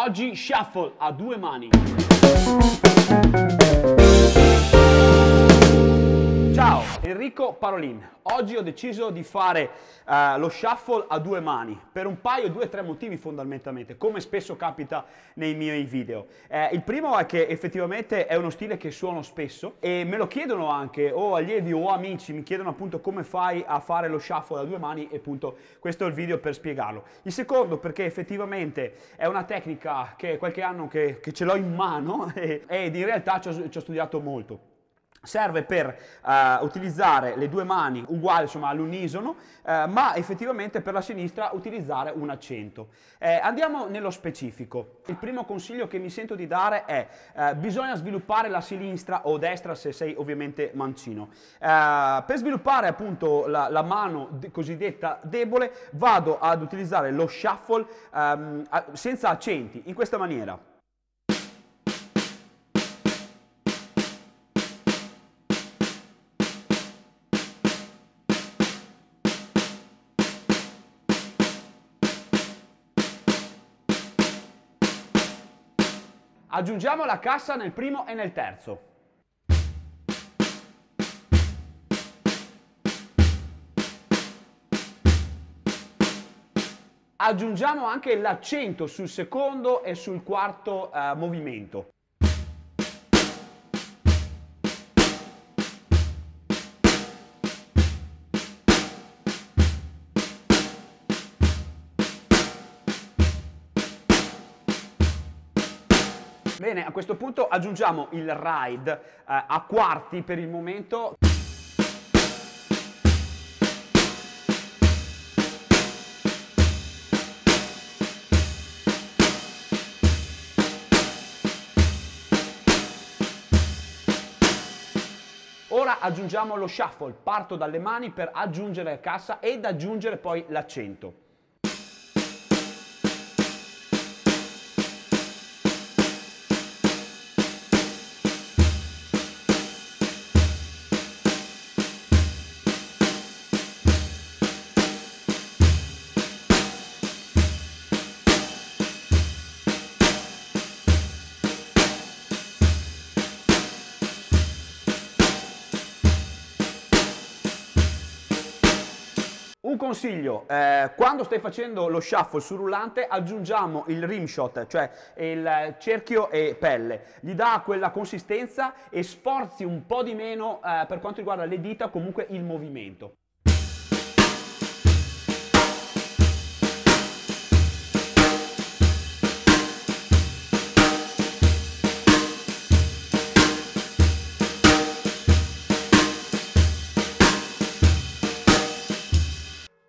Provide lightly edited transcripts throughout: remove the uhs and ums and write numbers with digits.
Oggi shuffle a due mani. Ciao, Enrico Parolin. Oggi ho deciso di fare lo shuffle a due mani per un paio, due o tre motivi fondamentalmente, come spesso capita nei miei video. Il primo è che effettivamente è uno stile che suono spesso e me lo chiedono anche o allievi o amici, mi chiedono appunto come fai a fare lo shuffle a due mani e appunto questo è il video per spiegarlo. Il secondo perché effettivamente è una tecnica che qualche anno che ce l'ho in mano ed in realtà ci ho studiato molto. Serve per utilizzare le due mani uguali, insomma, all'unisono, ma effettivamente per la sinistra utilizzare un accento. Andiamo nello specifico. Il primo consiglio che mi sento di dare è bisogna sviluppare la sinistra o destra se sei ovviamente mancino. Per sviluppare appunto la mano cosiddetta debole vado ad utilizzare lo shuffle senza accenti, in questa maniera. Aggiungiamo la cassa nel primo e nel terzo. Aggiungiamo anche l'accento sul secondo e sul quarto movimento. Bene, a questo punto aggiungiamo il ride a quarti per il momento. Ora aggiungiamo lo shuffle, parto dalle mani per aggiungere cassa ed aggiungere poi l'accento. Un consiglio, quando stai facendo lo shuffle sul rullante aggiungiamo il rimshot, cioè il cerchio e pelle, gli dà quella consistenza e sforzi un po' di meno per quanto riguarda le dita, comunque il movimento.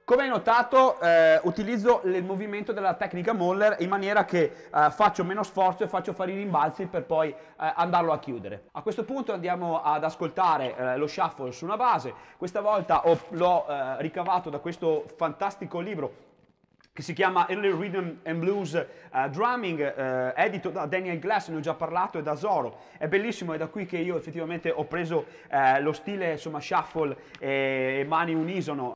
Come hai notato utilizzo il movimento della tecnica Moller in maniera che faccio meno sforzo e faccio fare i rimbalzi per poi andarlo a chiudere. A questo punto andiamo ad ascoltare lo shuffle su una base. Questa volta l'ho ricavato da questo fantastico libro che si chiama Early Rhythm and Blues Drumming, edito da Daniel Glass, ne ho già parlato, e da Zoro. È bellissimo, è da qui che io effettivamente ho preso lo stile, insomma, shuffle e mani unisono.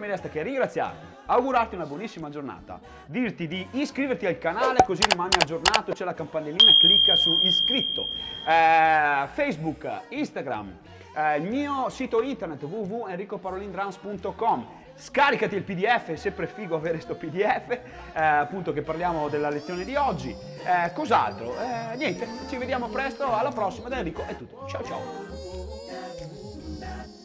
mi resta che ringraziarti, augurarti una buonissima giornata, dirti di iscriverti al canale così rimani aggiornato, c'è la campanellina, clicca su iscritto, Facebook, Instagram, il mio sito internet www.enricoparolindrums.com. Scaricati il PDF, è sempre figo avere questo PDF, appunto, che parliamo della lezione di oggi. Cos'altro? Niente, ci vediamo presto, alla prossima, da Enrico è tutto, ciao ciao!